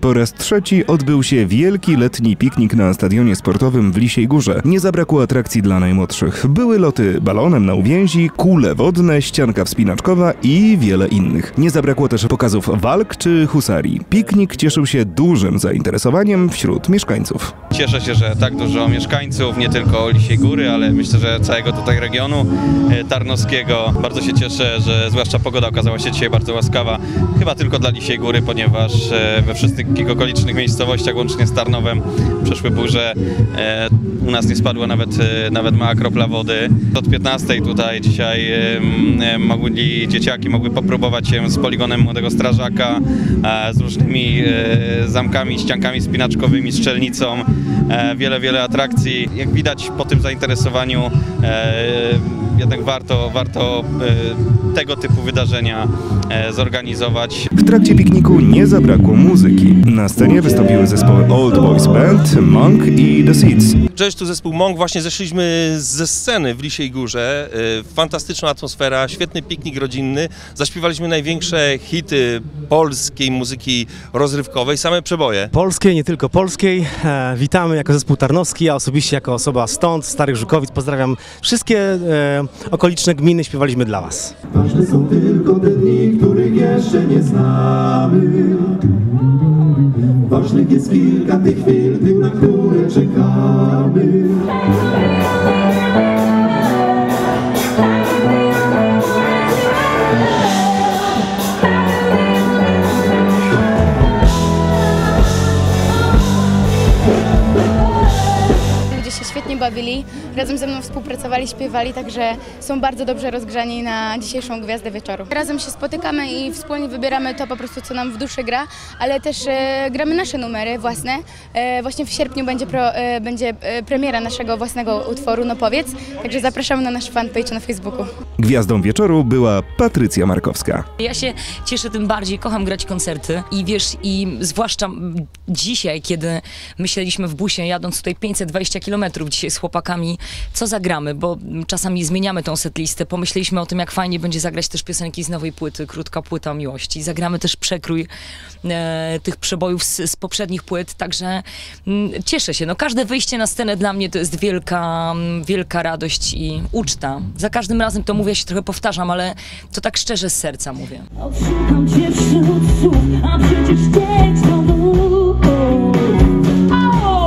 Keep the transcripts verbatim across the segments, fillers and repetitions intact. Po raz trzeci odbył się wielki letni piknik na stadionie sportowym w Lisiej Górze. Nie zabrakło atrakcji dla najmłodszych. Były loty balonem na uwięzi, kule wodne, ścianka wspinaczkowa i wiele innych. Nie zabrakło też pokazów walk czy husarii. Piknik cieszył się dużym zainteresowaniem wśród mieszkańców. Cieszę się, że tak dużo mieszkańców, nie tylko Lisiej Góry, ale myślę, że całego tutaj regionu tarnowskiego. Bardzo się cieszę, że zwłaszcza pogoda okazała się dzisiaj bardzo łaskawa. Chyba tylko dla Lisiej Góry, ponieważ we wszystkich okolicznych miejscowościach, łącznie z Tarnowem, przeszły burze. U nas nie spadła nawet, nawet mała kropla wody. Od piętnastej tutaj dzisiaj mogli, dzieciaki mogły popróbować się z poligonem młodego strażaka, z różnymi zamkami, ściankami spinaczkowymi, strzelnicą. Wiele, wiele atrakcji. Jak widać po tym zainteresowaniu, jednak warto, warto tego typu wydarzenia zorganizować. W trakcie pikniku nie zabrakło muzyki. Na scenie wystąpiły zespoły Old Boys Band, Monk i The Seeds. Cześć, tu zespół Monk. Właśnie zeszliśmy ze sceny w Lisiej Górze. Fantastyczna atmosfera, świetny piknik rodzinny. Zaśpiewaliśmy największe hity polskiej muzyki rozrywkowej, same przeboje. Polskiej, nie tylko polskiej. Witamy jako zespół tarnowski, a osobiście jako osoba stąd, Starych Żukowic. Pozdrawiam wszystkie e, okoliczne gminy, śpiewaliśmy dla Was. Ważne są tylko te dni, których jeszcze nie znamy. Ważnych jest kilka tych chwil, tych, na które czekamy. Bawili, razem ze mną współpracowali, śpiewali, także są bardzo dobrze rozgrzani na dzisiejszą gwiazdę wieczoru. Razem się spotykamy i wspólnie wybieramy to po prostu, co nam w duszy gra, ale też e, gramy nasze numery własne. E, właśnie w sierpniu będzie, pro, e, będzie premiera naszego własnego utworu, No Powiedz, także zapraszamy na nasz fanpage na Facebooku. Gwiazdą wieczoru była Patrycja Markowska. Ja się cieszę tym bardziej, kocham grać koncerty i wiesz, i zwłaszcza dzisiaj, kiedy myśleliśmy w busie, jadąc tutaj pięćset dwadzieścia kilometrów dzisiaj z chłopakami, co zagramy, bo czasami zmieniamy tą setlistę. Pomyśleliśmy o tym, jak fajnie będzie zagrać też piosenki z nowej płyty, Krótka płyta miłości. Zagramy też przekrój e, tych przebojów z, z poprzednich płyt, także m, cieszę się. No, każde wyjście na scenę dla mnie to jest wielka, wielka radość i uczta. Za każdym razem to mówię, ja się trochę powtarzam, ale to tak szczerze z serca mówię. Odszukam cię wśród słów, a przecież tekst to był. O!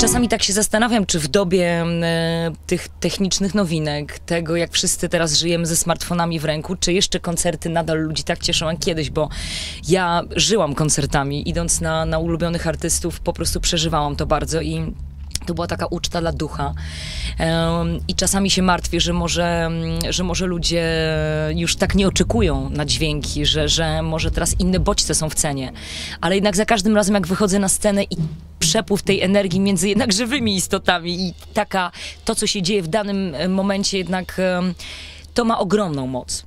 Czasami tak się zastanawiam, czy w dobie e, tych technicznych nowinek, tego jak wszyscy teraz żyjemy ze smartfonami w ręku, czy jeszcze koncerty nadal ludzi tak cieszą jak kiedyś, bo ja żyłam koncertami, idąc na, na ulubionych artystów, po prostu przeżywałam to bardzo i to była taka uczta dla ducha. I czasami się martwię, że może, że może ludzie już tak nie oczekują na dźwięki, że, że może teraz inne bodźce są w cenie. Ale jednak za każdym razem, jak wychodzę na scenę i przepływ tej energii między jednak żywymi istotami i taka to, co się dzieje w danym momencie, jednak to ma ogromną moc.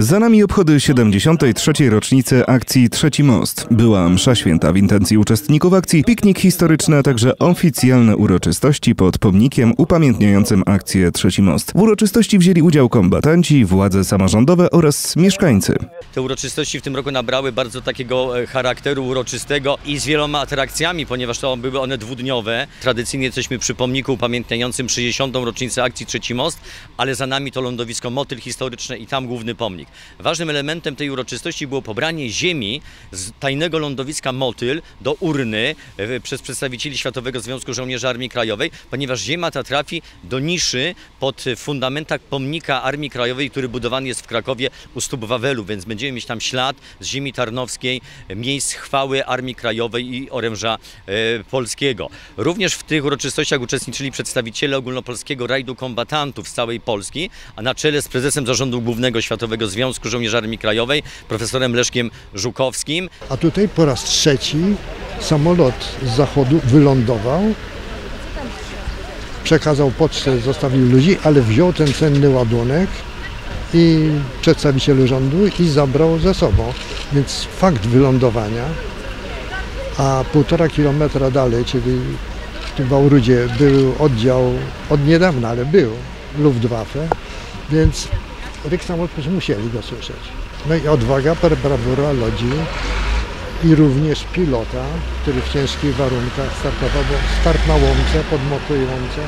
Za nami obchody siedemdziesiątej trzeciej rocznicy akcji trzeci Most. Była msza święta w intencji uczestników akcji, piknik historyczny, a także oficjalne uroczystości pod pomnikiem upamiętniającym akcję trzeci Most. W uroczystości wzięli udział kombatanci, władze samorządowe oraz mieszkańcy. Te uroczystości w tym roku nabrały bardzo takiego charakteru uroczystego i z wieloma atrakcjami, ponieważ to były one dwudniowe. Tradycyjnie jesteśmy przy pomniku upamiętniającym sześćdziesiątą rocznicę akcji trzeci Most, ale za nami to lądowisko Motyl historyczne i tam główny pomnik. Ważnym elementem tej uroczystości było pobranie ziemi z tajnego lądowiska Motyl do urny przez przedstawicieli Światowego Związku Żołnierzy Armii Krajowej, ponieważ ziemia ta trafi do niszy pod fundamentach pomnika Armii Krajowej, który budowany jest w Krakowie u stóp Wawelu, więc będziemy mieć tam ślad z ziemi tarnowskiej, miejsc chwały Armii Krajowej i oręża polskiego. Również w tych uroczystościach uczestniczyli przedstawiciele ogólnopolskiego rajdu kombatantów z całej Polski, a na czele z prezesem Zarządu Głównego Światowego Światowego Związku Żołnierzy Armii Krajowej, profesorem Leszkiem Żukowskim. A tutaj po raz trzeci samolot z zachodu wylądował, przekazał pocztę, zostawił ludzi, ale wziął ten cenny ładunek i przedstawicielu rządu i zabrał ze sobą. Więc fakt wylądowania, a półtora kilometra dalej, czyli w Bałrudzie był oddział, od niedawna, ale był, Luftwaffe, więc ryk samolotów musieli go słyszeć. No i odwaga, brawura ludzi i również pilota, który w ciężkich warunkach startował, bo start na łące, pod mokrej łące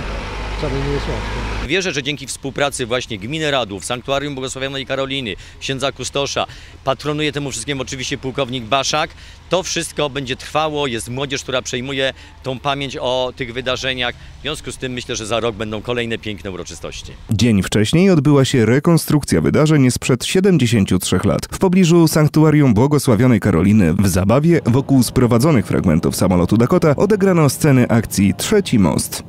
wcale nie jest łatwo. Wierzę, że dzięki współpracy właśnie gminy Radów, Sanktuarium Błogosławionej Karoliny, księdza Kustosza, patronuje temu wszystkiemu oczywiście pułkownik Baszak. To wszystko będzie trwało, jest młodzież, która przejmuje tą pamięć o tych wydarzeniach. W związku z tym myślę, że za rok będą kolejne piękne uroczystości. Dzień wcześniej odbyła się rekonstrukcja wydarzeń sprzed siedemdziesięciu trzech lat. W pobliżu Sanktuarium Błogosławionej Karoliny w zabawie wokół sprowadzonych fragmentów samolotu Dakota odegrano sceny akcji trzeci Most.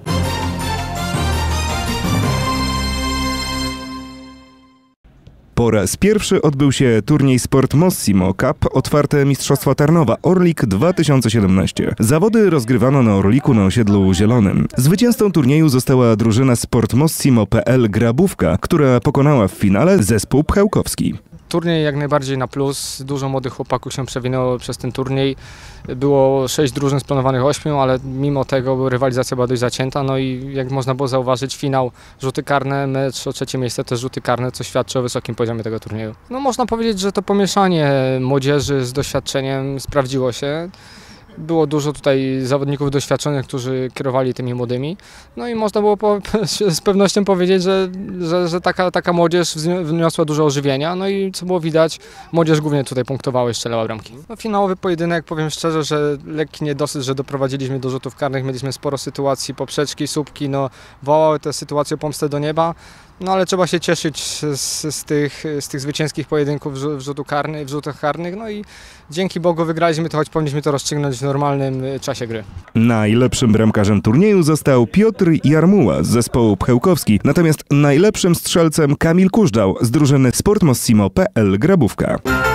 Po raz pierwszy odbył się turniej SportMossimo Cup, otwarte Mistrzostwa Tarnowa Orlik dwa tysiące siedemnaście. Zawody rozgrywano na Orliku na osiedlu Zielonym. Zwycięzcą turnieju została drużyna SportMossimo kropka pe el Grabówka, która pokonała w finale zespół Pchałkowski. Turniej jak najbardziej na plus. Dużo młodych chłopaków się przewinęło przez ten turniej. Było sześć drużyn z planowanych ośmiu, ale mimo tego rywalizacja była dość zacięta. No i jak można było zauważyć, finał rzuty karne, mecz o trzecie miejsce też rzuty karne, co świadczy o wysokim poziomie tego turnieju. No można powiedzieć, że to pomieszanie młodzieży z doświadczeniem sprawdziło się. Było dużo tutaj zawodników doświadczonych, którzy kierowali tymi młodymi. No i można było po, z pewnością powiedzieć, że, że, że taka, taka młodzież wniosła dużo ożywienia. No i co było widać, młodzież głównie tutaj punktowała i strzelała bramki. No, finałowy pojedynek, powiem szczerze, że lekki niedosyt, że doprowadziliśmy do rzutów karnych. Mieliśmy sporo sytuacji, poprzeczki, słupki, no wołały te sytuacje o pomstę do nieba. No ale trzeba się cieszyć z, z, tych, z tych zwycięskich pojedynków w, rzutu karny, w rzutach karnych. No i dzięki Bogu wygraliśmy to, choć powinniśmy to rozstrzygnąć w normalnym czasie gry. Najlepszym bramkarzem turnieju został Piotr Jarmuła z zespołu Pchełkowski, natomiast najlepszym strzelcem Kamil Kużdżał z drużyny SportMossimo kropka pe el Grabówka.